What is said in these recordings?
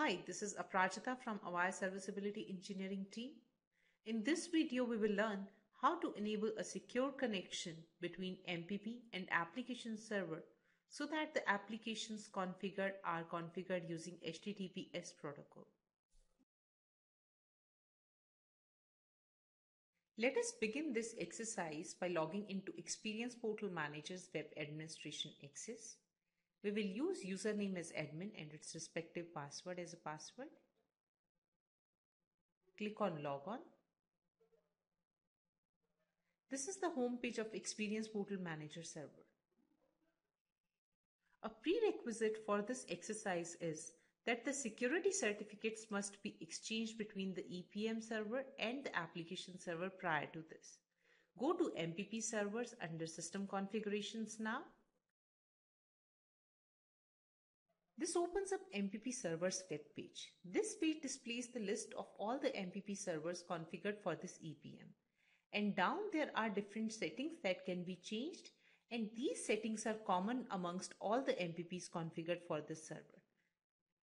Hi, this is Aprajita from Avaya Serviceability Engineering team. In this video, we will learn how to enable a secure connection between MPP and application server so that the applications configured are configured using HTTPS protocol. Let us begin this exercise by logging into Experience Portal Manager's Web Administration Access. We will use username as admin and its respective password as a password. Click on Log On. This is the home page of Experience Portal Manager server. A prerequisite for this exercise is that the security certificates must be exchanged between the EPM server and the application server prior to this. Go to MPP servers under System Configurations now. This opens up MPP servers web page. This page displays the list of all the MPP servers configured for this EPM. And down there are different settings that can be changed, and these settings are common amongst all the MPPs configured for this server.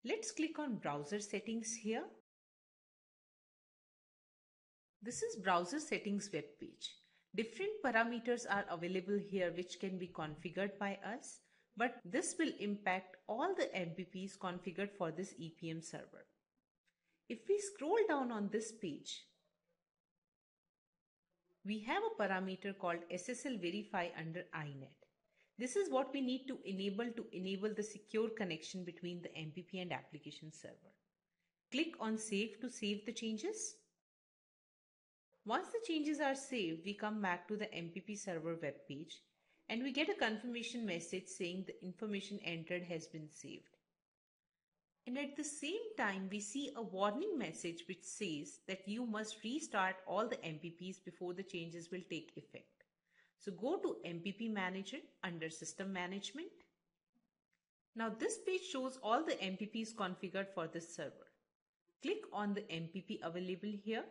Let's click on Browser Settings here. This is Browser Settings web page. Different parameters are available here which can be configured by us. But this will impact all the MPPs configured for this EPM server. If we scroll down on this page, we have a parameter called SSL verify under INET. This is what we need to enable the secure connection between the MPP and application server. Click on Save to save the changes. Once the changes are saved, we come back to the MPP server web page, and we get a confirmation message saying the information entered has been saved. And at the same time, we see a warning message which says that you must restart all the MPPs before the changes will take effect. So go to MPP Manager under System Management. Now this page shows all the MPPs configured for this server. Click on the MPP available here.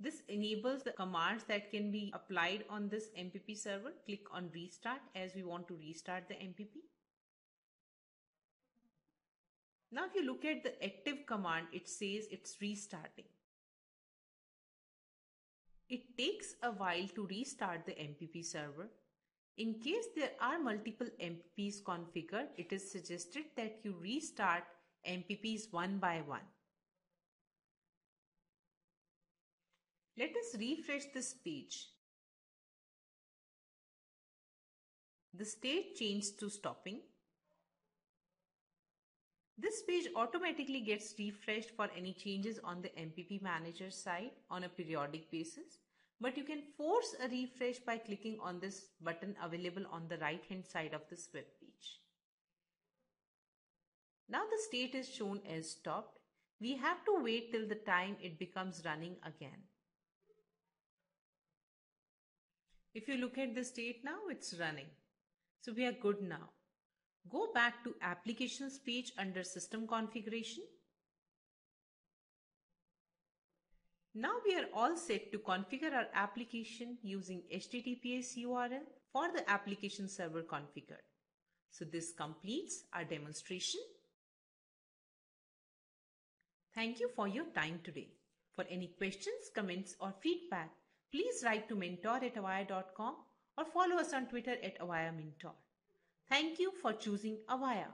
This enables the commands that can be applied on this MPP server. Click on Restart as we want to restart the MPP. Now if you look at the active command, it says it's restarting. It takes a while to restart the MPP server. In case there are multiple MPPs configured, it is suggested that you restart MPPs one by one. Let us refresh this page. The state changed to stopping. This page automatically gets refreshed for any changes on the MPP Manager side on a periodic basis, but you can force a refresh by clicking on this button available on the right hand side of this web page. Now the state is shown as stopped. We have to wait till the time it becomes running again. If you look at the state now, it's running. So we are good now. Go back to Applications page under System Configuration. Now we are all set to configure our application using HTTPS URL for the application server configured. So this completes our demonstration. Thank you for your time today. For any questions, comments, or feedback, please write to mentor@avaya.com or follow us on Twitter @avayaMentor. Thank you for choosing Avaya.